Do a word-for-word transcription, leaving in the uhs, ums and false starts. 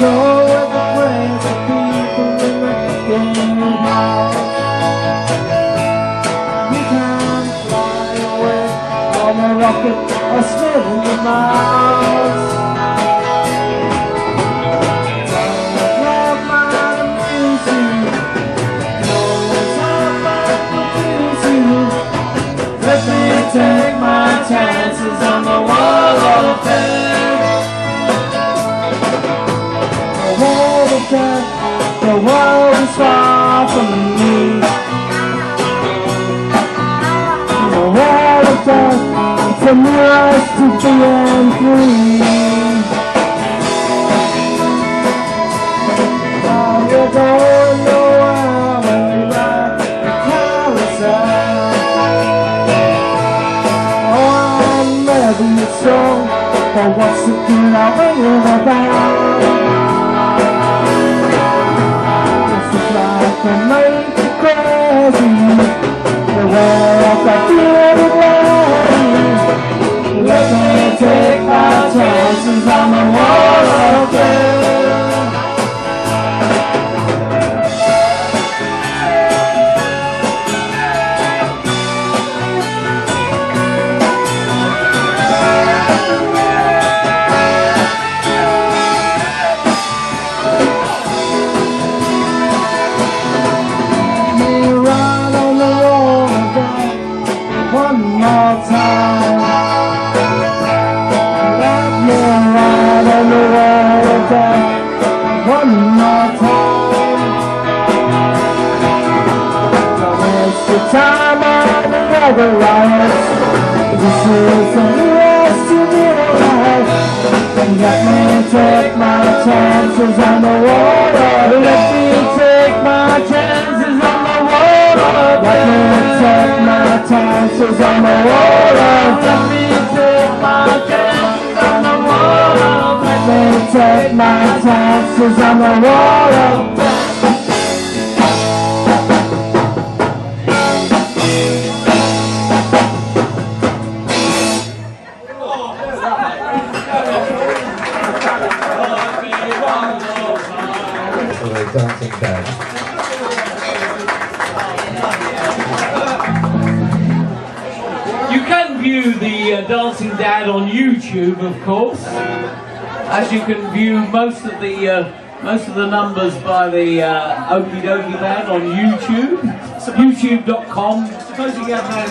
A million miles. I love my music, close up my music. Let me take my chances on the wall of death. The wall of death, the world is far from me. The wall of death, from us to be free. Now you don't know how many back the carousel. Oh, I'm loving your soul, but what's the thing I worry about? It's the life that makes you crazy, the world that feels it like. Let me take my chances on the wall again. Most of the numbers by the uh, Okee Dokee Band on YouTube, YouTube dot com. Suppose you get